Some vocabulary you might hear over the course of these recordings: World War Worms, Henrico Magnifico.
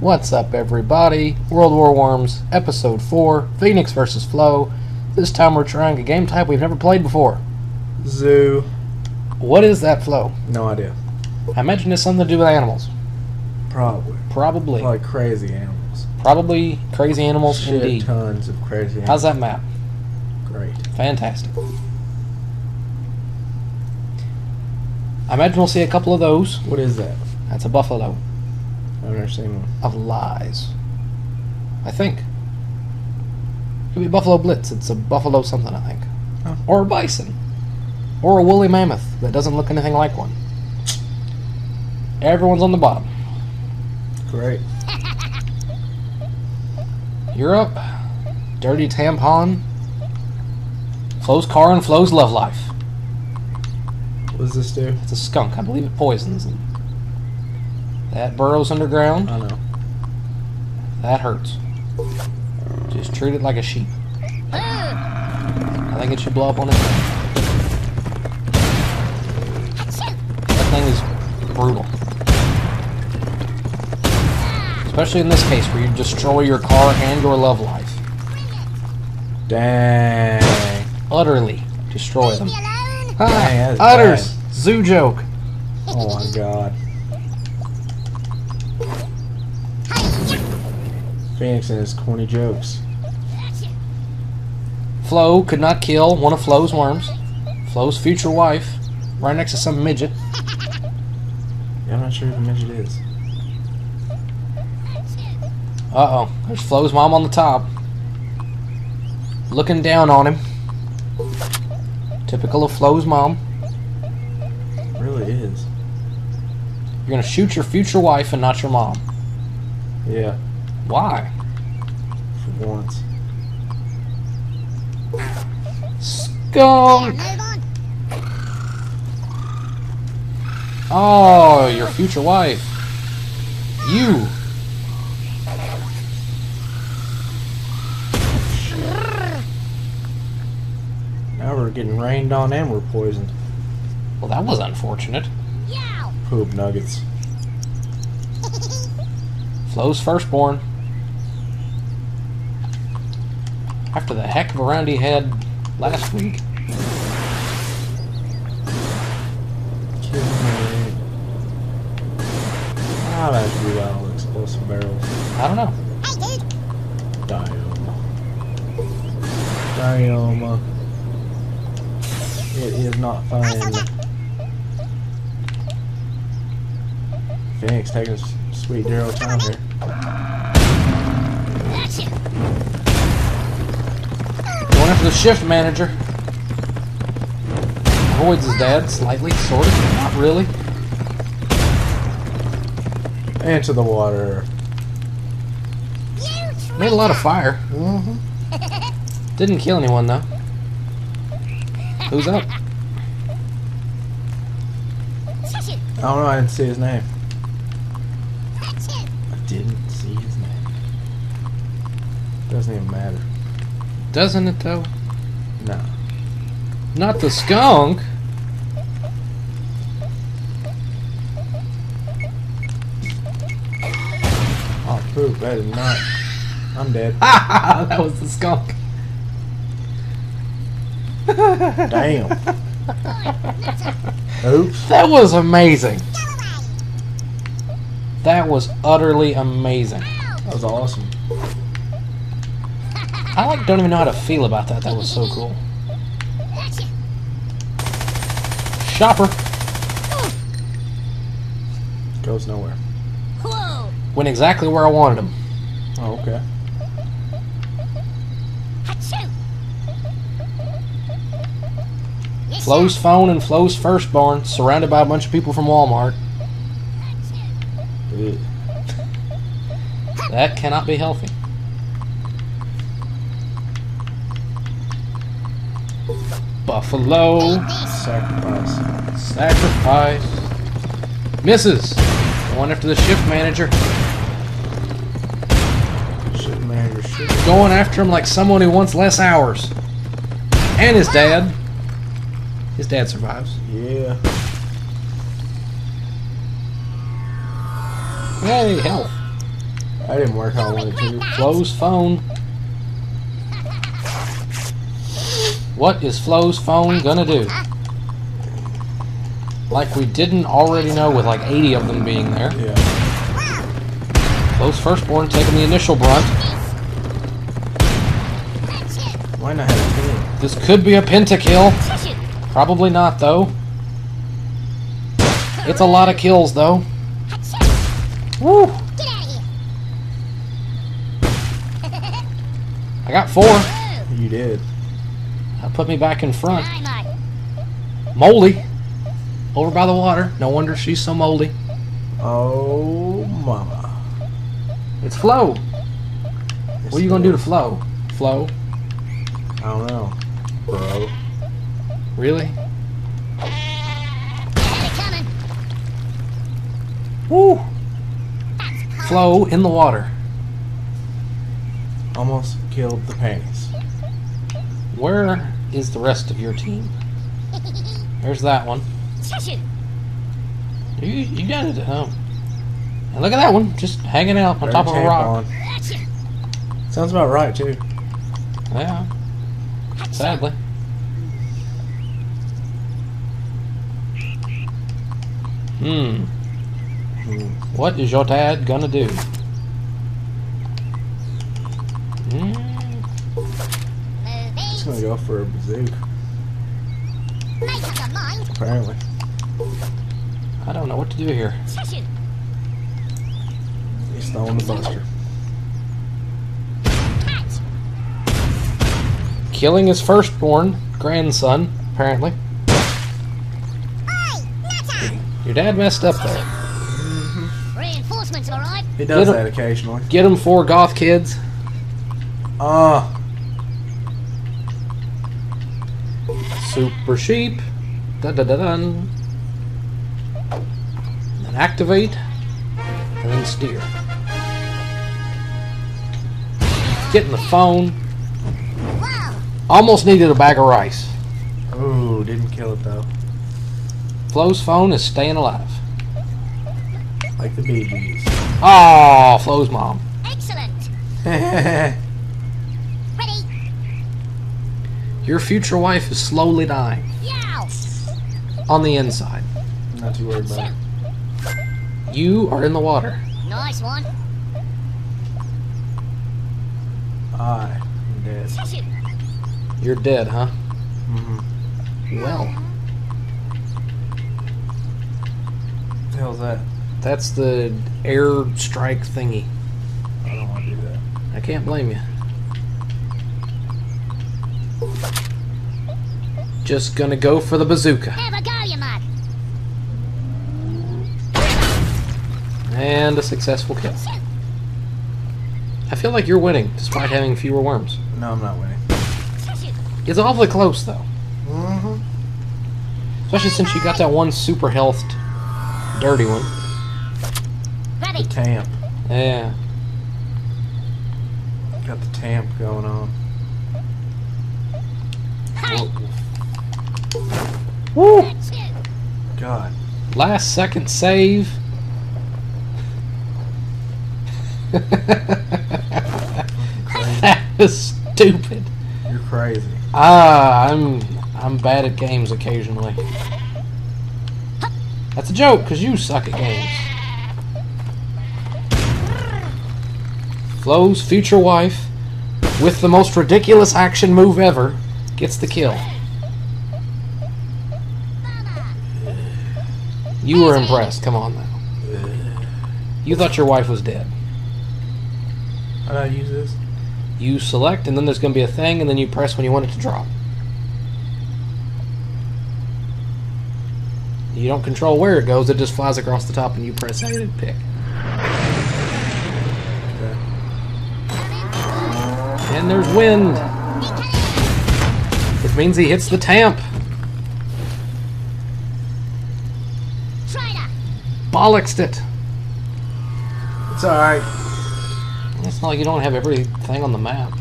What's up, everybody? World War Worms, Episode 4, Phoenix vs. Flo. This time we're trying a game type we've never played before. Zoo. What is that, Flo? No idea. I imagine it's something to do with animals. Probably. Like crazy animals. Probably crazy animals. Shit, indeed. Tons of crazy animals. How's that map? Great. Fantastic. I imagine we'll see a couple of those. What is that? That's a buffalo. I've never seen one. Of lies. I think. It could be Buffalo Blitz. It's a buffalo something, I think. Oh. Or a bison. Or a woolly mammoth that doesn't look anything like one. Everyone's on the bottom. Great. Europe. Dirty tampon. Flo's car and Flo's love life. What does this do? It's a skunk. I believe it poisons them. That burrows underground. I know. That hurts. Just treat it like a sheep. I think it should blow up on it. That thing is brutal. Especially in this case where you destroy your car and your love life. Dang. Utterly destroy them. Hi, utters! Bad. Zoo joke. Oh my god. Phoenix and his corny jokes. Flo could not kill one of Flo's worms. Flo's future wife, right next to some midget. Yeah, I'm not sure who the midget is. Uh-oh. There's Flo's mom on the top. Looking down on him. Typical of Flo's mom. It really is. You're gonna shoot your future wife and not your mom. Yeah. Why? For once. Skunk! Oh, your future wife. You! Now we're getting rained on and we're poisoned. Well, that was unfortunate. Poop nuggets. Flo's firstborn. After the heck of a round he had last week. Kill me. How did I do that with explosive barrels? I don't know. Dioma. Dioma. It is not fun. Phoenix taking sweet Daryl time here. Going after the shift manager. Avoids his dad slightly, sort of, not really. Into the water. Made a lot of fire. Mm-hmm. Didn't kill anyone though. Who's up? I don't know, I didn't see his name. Didn't see his name. Doesn't even matter. Doesn't it though? No. Not the skunk. Oh poop, that is not. I'm dead. Ah, that was the skunk. Damn. Oops. That was amazing. That was utterly amazing. That was awesome. I like don't even know how to feel about that. That was so cool. Shopper. Goes nowhere. Went exactly where I wanted him. Oh, okay. Flo's phone and Flo's firstborn, surrounded by a bunch of people from Walmart. That cannot be healthy. Buffalo. Sacrifice. Sacrifice. Misses. Going after the shift manager. Shift manager. Shift. Going after him like someone who wants less hours. And his dad. His dad survives. Yeah. Hey, help. I didn't work how I wanted to. Flo's phone. What is Flo's phone gonna do? Like we didn't already know with like 80 of them being there. Yeah. Flo's firstborn taking the initial brunt. Why not have a pin? This could be a pentakill. Probably not though. It's a lot of kills though. Woo! Get out of here. I got 4. You did. That put me back in front. Moldy. Over by the water. No wonder she's so moldy. Oh, mama. It's Flo. It's what are you going to do to Flo? Flo? I don't know, bro. Really? Woo! Flo in the water. Almost killed the panties. Where is the rest of your team? There's that one. You got it at home. And look at that one, just hanging out on top of a rock. On. Sounds about right, too. Yeah. Sadly. Hmm. What is your dad gonna do? He's gonna go for a bazooka. Apparently. I don't know what to do here. He's throwing the buster. Killing his firstborn grandson, apparently. Your dad messed up there. He does that occasionally. Get him 4 goth kids. Super sheep. Dun-dun-dun-dun. Then activate. And then steer. Get in the phone. Almost needed a bag of rice. Ooh, didn't kill it though. Flo's phone is staying alive. Like the Bee Gees. Oh, Flo's mom. Excellent. Ready. Your future wife is slowly dying. Yeah. On the inside. Not too worried about it. You are in the water. Nice one. I'm dead. You're dead, huh? Mm-hmm. Well. What the hell's that? That's the air strike thingy. I don't want to do that. I can't blame you. Just gonna go for the bazooka. Have a go, you mutt. And a successful kill. I feel like you're winning, despite having fewer worms. No, I'm not winning. It's awfully close, though. Mm-hmm. Especially since you got that one super healthed, dirty one. The tamp. Yeah. Got the tamp going on. Hi. Woo! God. Last second save. That was stupid. You're crazy. I'm bad at games occasionally. That's a joke, because you suck at games. Flo's future wife, with the most ridiculous action move ever, gets the kill. You were impressed. Come on now. You thought your wife was dead. How do I use this? You select, and then there's going to be a thing, and then you press when you want it to drop. You don't control where it goes. It just flies across the top, and you press A to pick. And there's wind. Which means he hits the tamp. Traitor! Bollocksed it. It's alright. It's not like you don't have everything on the map.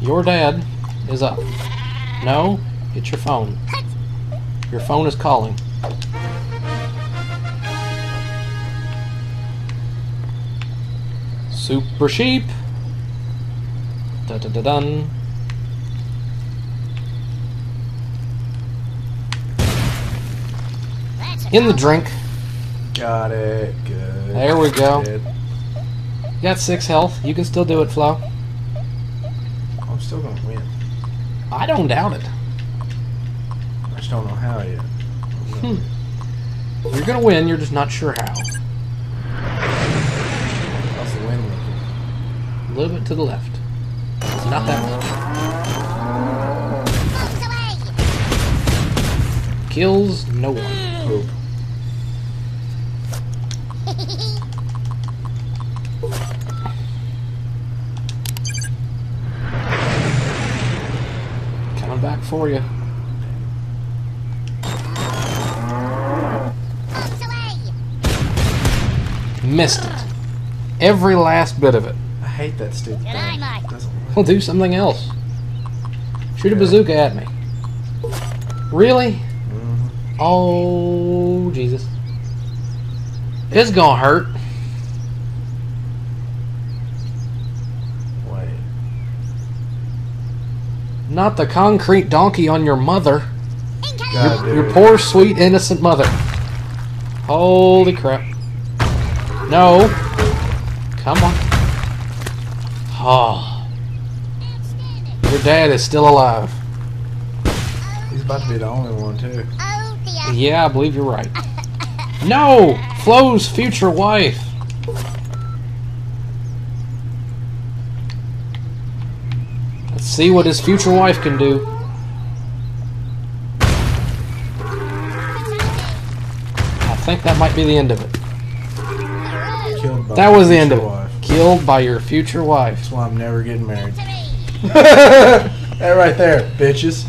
Your dad is up. No, it's your phone. Your phone is calling. Super sheep. Dun-dun-dun-dun. In the drink. Got it. Good. There we go. Good. Got 6 health. You can still do it, Flo. I'm still gonna win. I don't doubt it. I just don't know how yet. You're gonna win. You're just not sure how. How's the wind looking? A little bit to the left. It's not that much. Kills no one. Poop. Back for you. Missed it. Every last bit of it. I hate that stupid thing. Well, do something else. Shoot a bazooka at me. Really? Oh, Jesus. It's gonna hurt. Not the concrete donkey on your mother. God, your poor, sweet, innocent mother. Holy crap. No. Come on. Oh. Your dad is still alive. He's about to be the only one, too. Yeah, I believe you're right. No! Flo's future wife. See what his future wife can do. I think that might be the end of it. That was the end of it. Killed by your future wife. That's why I'm never getting married. That right there, bitches.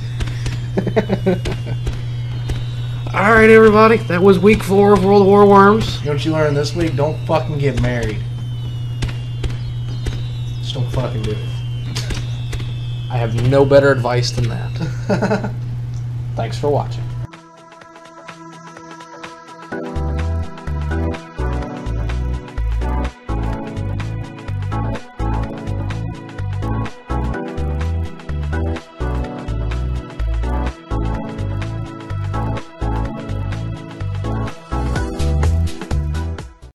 Alright, everybody. That was week 4 of World War Worms. You know what you learned this week? Don't fucking get married. Just don't fucking do it. I have no better advice than that. Thanks for watching.